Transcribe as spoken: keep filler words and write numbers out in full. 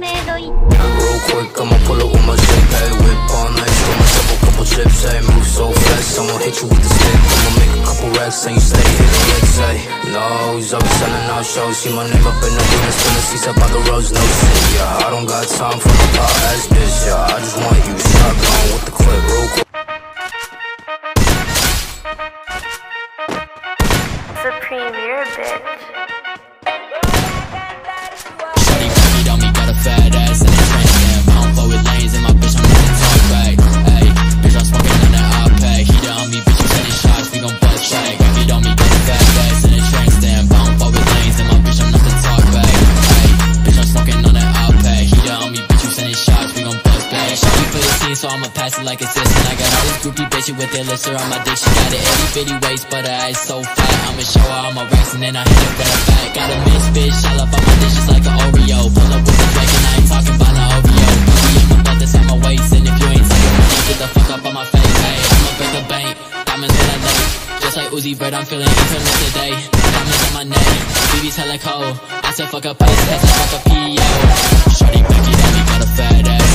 made a real quick, I'ma pull up with my zip. Hey, whip all night, throw myself a couple chips. Hey, move so fast, I'ma hit you with the stick. I'ma make a couple racks and you stay hit on legs. Hey, no, he's always selling out shows. See my name up in the building, spilling seats up on the roads. No shit, yeah, I don't got time for the pop ass bitch. Yeah, I just want you shotgun with the clip real quick. It's a premiere, bitch. Fat ass in the train jam, I don't fuck with lanes and my bitch, I'm gonna talk back. Ayy, bitch, I'm smoking on that iPad. He down me, bitch, you sending shots, we gon' butt check. If you don't me, get fat ass in the train jam, I don't fuck with lanes and my bitch, I'm not gonna talk back. Ayy, bitch, I'm smoking on that iPad. He down me, bitch, you sending shots, we gon' butt back. Shawty for the scene, so I'ma pass it like a citizen. I got all this groupie bitches with their lips around my dick. She got an itty bitty waist, but her ass so fat. I'ma show her all my racks and then I hit it with a back. Got a bitch, bitch, all up on my dick, just like an Oreo. Pull up with a fake. Talking about an O V O, baby, I'ma put this on my waist. And if you ain't taking money, get the fuck up on my face. Hey, I'ma break the bank, diamonds in the lake. Just like Uzi Vert, I'm feeling infamous today. Diamonds on my neck, baby's hella cold. I said fuck up ice, I said fuck up P E O. Shorty back it up, we got a fat ass.